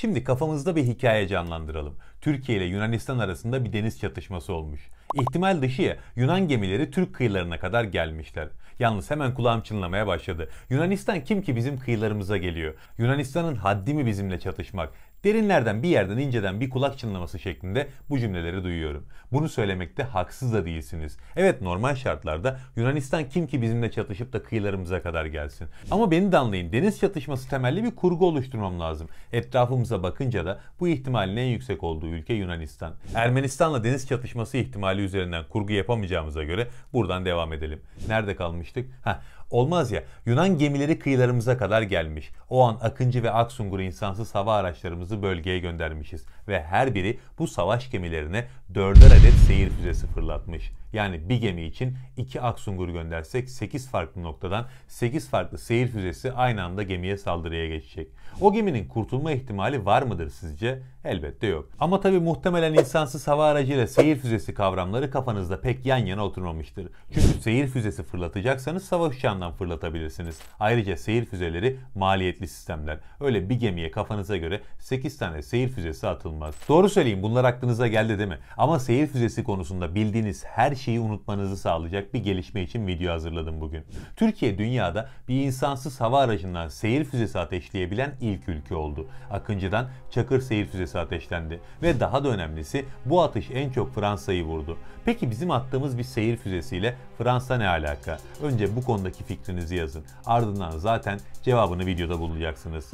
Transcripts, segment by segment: Şimdi kafamızda bir hikaye canlandıralım. Türkiye ile Yunanistan arasında bir deniz çatışması olmuş. İhtimal dışıya Yunan gemileri Türk kıyılarına kadar gelmişler. Yalnız hemen kulağım çınlamaya başladı. Yunanistan kim ki bizim kıyılarımıza geliyor? Yunanistan'ın haddi mi bizimle çatışmak? Derinlerden bir yerden inceden bir kulak çınlaması şeklinde bu cümleleri duyuyorum. Bunu söylemekte haksız da değilsiniz. Evet, normal şartlarda Yunanistan kim ki bizimle çatışıp da kıyılarımıza kadar gelsin. Ama beni de anlayın, deniz çatışması temelli bir kurgu oluşturmam lazım. Etrafımıza bakınca da bu ihtimalin en yüksek olduğu ülke Yunanistan. Ermenistan'la deniz çatışması ihtimali üzerinden kurgu yapamayacağımıza göre buradan devam edelim. Nerede kalmıştık? Olmaz ya, Yunan gemileri kıyılarımıza kadar gelmiş. O an Akıncı ve Aksungur insansız hava araçlarımızı bölgeye göndermişiz. Ve her biri bu savaş gemilerine 4'er adet seyir füzesi fırlatmış. Yani bir gemi için 2 Aksungur göndersek 8 farklı noktadan 8 farklı seyir füzesi aynı anda gemiye saldırıya geçecek. O geminin kurtulma ihtimali var mıdır sizce? Elbette yok. Ama tabi muhtemelen insansız hava aracıyla seyir füzesi kavramları kafanızda pek yan yana oturmamıştır. Çünkü seyir füzesi fırlatacaksanız savaş uçağından fırlatabilirsiniz. Ayrıca seyir füzeleri maliyetli sistemler. Öyle bir gemiye kafanıza göre 8 tane seyir füzesi atılmaz. Doğru söyleyeyim, bunlar aklınıza geldi değil mi? Ama seyir füzesi konusunda bildiğiniz her şeyi unutmanızı sağlayacak bir gelişme için video hazırladım bugün. Türkiye dünyada bir insansız hava aracından seyir füzesi ateşleyebilen ilk ülke oldu. Akıncı'dan Çakır seyir füzesi ateşlendi ve daha da önemlisi bu atış en çok Fransa'yı vurdu. Peki bizim attığımız bir seyir füzesiyle Fransa ne alaka? Önce bu konudaki fikrinizi yazın. Ardından zaten cevabını videoda bulacaksınız.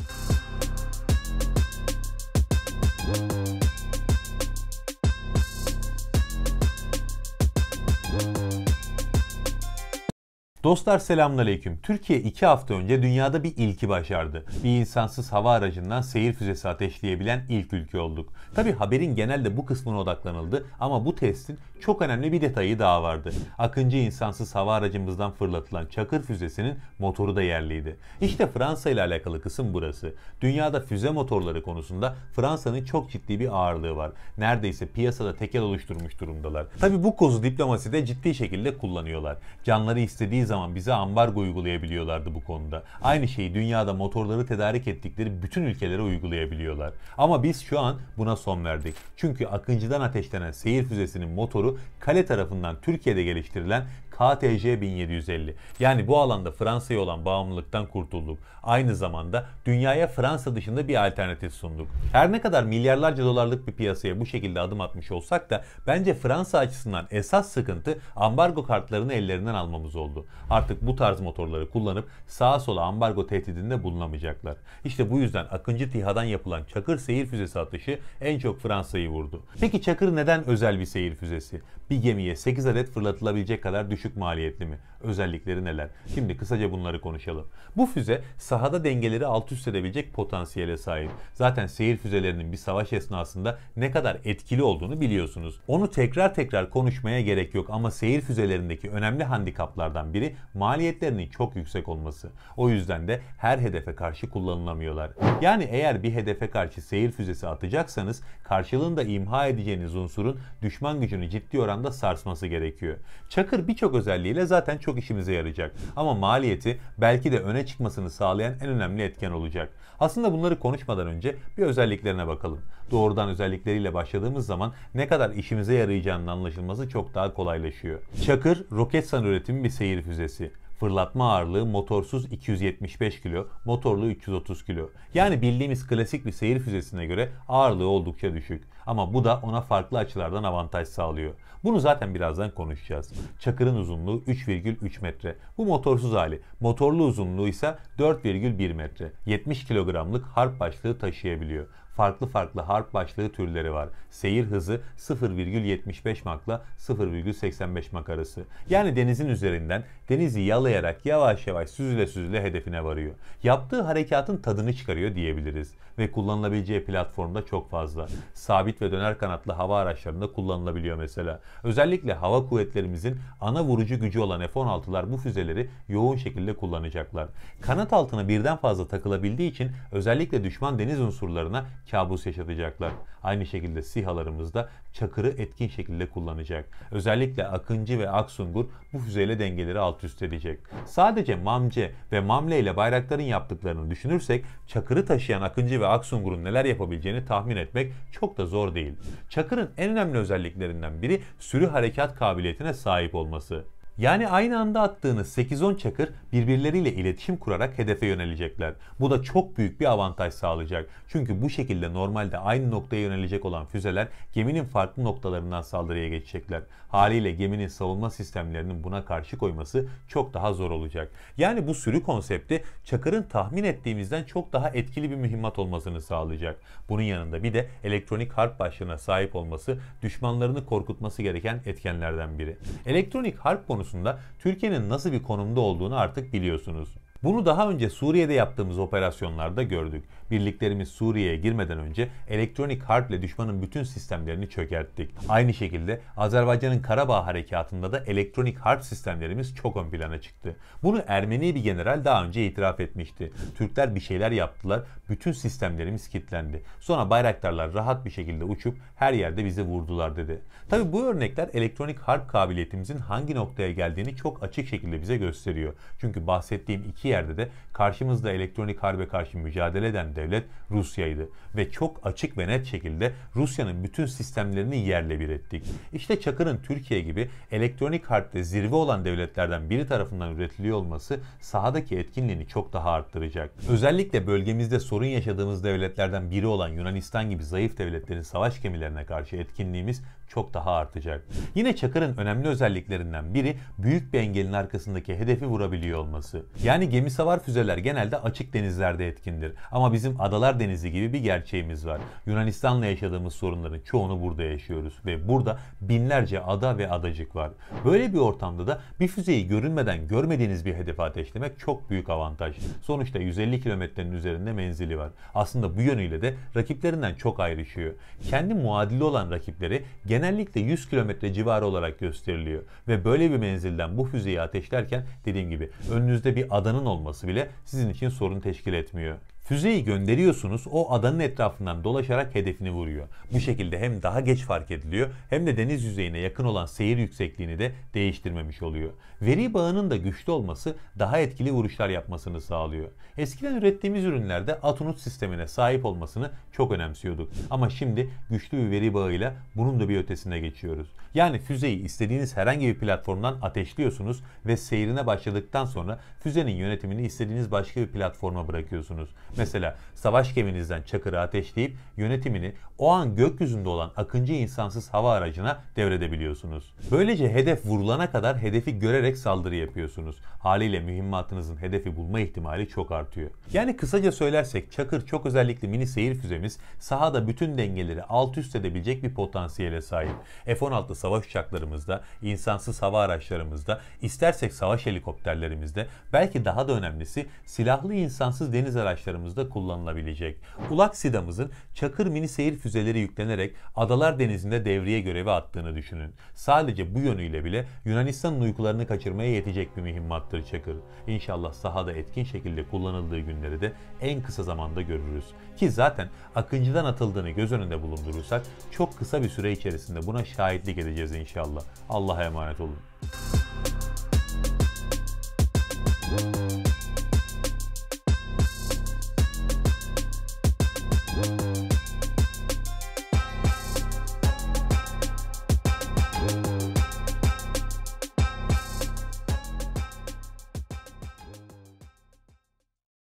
Dostlar, selamünaleyküm. Türkiye 2 hafta önce dünyada bir ilki başardı. Bir insansız hava aracından seyir füzesi ateşleyebilen ilk ülke olduk. Tabi haberin genelde bu kısmına odaklanıldı ama bu testin çok önemli bir detayı daha vardı. Akıncı insansız hava aracımızdan fırlatılan Çakır füzesinin motoru da yerliydi. İşte Fransa ile alakalı kısım burası. Dünyada füze motorları konusunda Fransa'nın çok ciddi bir ağırlığı var. Neredeyse piyasada tekel oluşturmuş durumdalar. Tabi bu kozu diplomaside ciddi şekilde kullanıyorlar. Canları istediği zaman bize ambargo uygulayabiliyorlardı bu konuda. Aynı şeyi dünyada motorları tedarik ettikleri bütün ülkelere uygulayabiliyorlar. Ama biz şu an buna son verdik. Çünkü Akıncı'dan ateşlenen seyir füzesinin motoru Kale tarafından Türkiye'de geliştirilen KTG 1750. Yani bu alanda Fransa'ya olan bağımlılıktan kurtulduk. Aynı zamanda dünyaya Fransa dışında bir alternatif sunduk. Her ne kadar milyarlarca dolarlık bir piyasaya bu şekilde adım atmış olsak da bence Fransa açısından esas sıkıntı ambargo kartlarını ellerinden almamız oldu. Artık bu tarz motorları kullanıp sağa sola ambargo tehdidinde bulunamayacaklar. İşte bu yüzden Akıncı TİHA'dan yapılan Çakır seyir füzesi atışı en çok Fransa'yı vurdu. Peki Çakır neden özel bir seyir füzesi? Bir gemiye 8 adet fırlatılabilecek kadar düşük maliyetli mi? Özellikleri neler? Şimdi kısaca bunları konuşalım. Bu füze sahada dengeleri alt üst edebilecek potansiyele sahip. Zaten seyir füzelerinin bir savaş esnasında ne kadar etkili olduğunu biliyorsunuz. Onu tekrar konuşmaya gerek yok ama seyir füzelerindeki önemli handikaplardan biri maliyetlerinin çok yüksek olması. O yüzden de her hedefe karşı kullanılamıyorlar. Yani eğer bir hedefe karşı seyir füzesi atacaksanız karşılığında imha edeceğiniz unsurun düşman gücünü ciddi oranda sarsması gerekiyor. Çakır birçok özelliğiyle zaten çok işimize yarayacak. Ama maliyeti belki de öne çıkmasını sağlayan en önemli etken olacak. Aslında bunları konuşmadan önce bir özelliklerine bakalım. Doğrudan özellikleriyle başladığımız zaman ne kadar işimize yarayacağının anlaşılması çok daha kolaylaşıyor. Çakır, Roketsan üretimi bir seyir füzesi. Fırlatma ağırlığı motorsuz 275 kilo, motorlu 330 kilo. Yani bildiğimiz klasik bir seyir füzesine göre ağırlığı oldukça düşük. Ama bu da ona farklı açılardan avantaj sağlıyor. Bunu zaten birazdan konuşacağız. Çakır'ın uzunluğu 3,3 metre. Bu motorsuz hali. Motorlu uzunluğu ise 4,1 metre. 70 kilogramlık harp başlığı taşıyabiliyor. Farklı harp başlığı türleri var. Seyir hızı 0,75 makla 0,85 mak arası. Yani denizin üzerinden denizi yalayarak yavaş süzüle hedefine varıyor. Yaptığı harekatın tadını çıkarıyor diyebiliriz. Ve kullanılabileceği platformda çok fazla. Sabit ve döner kanatlı hava araçlarında kullanılabiliyor mesela. Özellikle hava kuvvetlerimizin ana vurucu gücü olan F-16'lar bu füzeleri yoğun şekilde kullanacaklar. Kanat altına birden fazla takılabildiği için özellikle düşman deniz unsurlarına kabus yaşatacaklar. Aynı şekilde SİHA'larımız da Çakır'ı etkin şekilde kullanacak. Özellikle Akıncı ve Aksungur bu füzeyle dengeleri alt üst edecek. Sadece Mamce ve Mamle ile Bayraktar'ın yaptıklarını düşünürsek Çakır'ı taşıyan Akıncı ve Aksungur'un neler yapabileceğini tahmin etmek çok da zor değil. Çakır'ın en önemli özelliklerinden biri sürü harekat kabiliyetine sahip olması. Yani aynı anda attığınız 8-10 Çakır birbirleriyle iletişim kurarak hedefe yönelecekler. Bu da çok büyük bir avantaj sağlayacak. Çünkü bu şekilde normalde aynı noktaya yönelecek olan füzeler geminin farklı noktalarından saldırıya geçecekler. Haliyle geminin savunma sistemlerinin buna karşı koyması çok daha zor olacak. Yani bu sürü konsepti Çakır'ın tahmin ettiğimizden çok daha etkili bir mühimmat olmasını sağlayacak. Bunun yanında bir de elektronik harp başlığına sahip olması düşmanlarını korkutması gereken etkenlerden biri. Elektronik harp konusunda Türkiye'nin nasıl bir konumda olduğunu artık biliyorsunuz. Bunu daha önce Suriye'de yaptığımız operasyonlarda gördük. Birliklerimiz Suriye'ye girmeden önce elektronik harple düşmanın bütün sistemlerini çökerttik. Aynı şekilde Azerbaycan'ın Karabağ harekatında da elektronik harp sistemlerimiz çok ön plana çıktı. Bunu Ermeni bir general daha önce itiraf etmişti. Türkler bir şeyler yaptılar, bütün sistemlerimiz kilitlendi. Sonra Bayraktarlar rahat bir şekilde uçup her yerde bizi vurdular dedi. Tabii bu örnekler elektronik harp kabiliyetimizin hangi noktaya geldiğini çok açık şekilde bize gösteriyor. Çünkü bahsettiğim iki yerde de karşımızda elektronik harbe karşı mücadele eden devlet Rusya'ydı ve çok açık ve net şekilde Rusya'nın bütün sistemlerini yerle bir ettik. İşte Çakır'ın Türkiye gibi elektronik harpte zirve olan devletlerden biri tarafından üretiliyor olması sahadaki etkinliğini çok daha arttıracak. Özellikle bölgemizde sorun yaşadığımız devletlerden biri olan Yunanistan gibi zayıf devletlerin savaş gemilerine karşı etkinliğimiz çok daha artacak. Yine Çakır'ın önemli özelliklerinden biri büyük bir engelin arkasındaki hedefi vurabiliyor olması. Yani gemi savar füzeler genelde açık denizlerde etkindir. Ama bizim Adalar Denizi gibi bir gerçeğimiz var. Yunanistan'la yaşadığımız sorunların çoğunu burada yaşıyoruz ve burada binlerce ada ve adacık var. Böyle bir ortamda da bir füzeyi görünmeden görmediğiniz bir hedefe ateşlemek çok büyük avantaj. Sonuçta 150 kilometrenin üzerinde menzili var. Aslında bu yönüyle de rakiplerinden çok ayrışıyor. Kendi muadili olan rakipleri genellikle 100 kilometre civarı olarak gösteriliyor ve böyle bir menzilden bu füzeyi ateşlerken dediğim gibi önünüzde bir adanın olması bile sizin için sorun teşkil etmiyor. Füzeyi gönderiyorsunuz, o adanın etrafından dolaşarak hedefini vuruyor. Bu şekilde hem daha geç fark ediliyor hem de deniz yüzeyine yakın olan seyir yüksekliğini de değiştirmemiş oluyor. Veri bağının da güçlü olması daha etkili vuruşlar yapmasını sağlıyor. Eskiden ürettiğimiz ürünlerde at-unut sistemine sahip olmasını çok önemsiyorduk. Ama şimdi güçlü bir veri bağıyla bunun da bir ötesine geçiyoruz. Yani füzeyi istediğiniz herhangi bir platformdan ateşliyorsunuz ve seyrine başladıktan sonra füzenin yönetimini istediğiniz başka bir platforma bırakıyorsunuz. Mesela savaş geminizden Çakır'ı ateşleyip yönetimini o an gökyüzünde olan Akıncı insansız hava aracına devredebiliyorsunuz. Böylece hedef vurulana kadar hedefi görerek saldırı yapıyorsunuz. Haliyle mühimmatınızın hedefi bulma ihtimali çok artıyor. Yani kısaca söylersek Çakır çok özellikli mini seyir füzemiz sahada bütün dengeleri alt üst edebilecek bir potansiyele sahip. F-16 savaş uçaklarımızda, insansız hava araçlarımızda, istersek savaş helikopterlerimizde, belki daha da önemlisi silahlı insansız deniz araçlarımızda kullanılabilecek. Ulak Sida'mızın Çakır mini seyir füzeleri yüklenerek Adalar Denizi'nde devriye görevi attığını düşünün. Sadece bu yönüyle bile Yunanistan'ın uykularını kaçırmaya yetecek bir mühimmattır Çakır. İnşallah sahada etkin şekilde kullanıldığı günleri de en kısa zamanda görürüz. Ki zaten Akıncı'dan atıldığını göz önünde bulundurursak çok kısa bir süre içerisinde buna şahitlik edeceğiz inşallah. Allah'a emanet olun.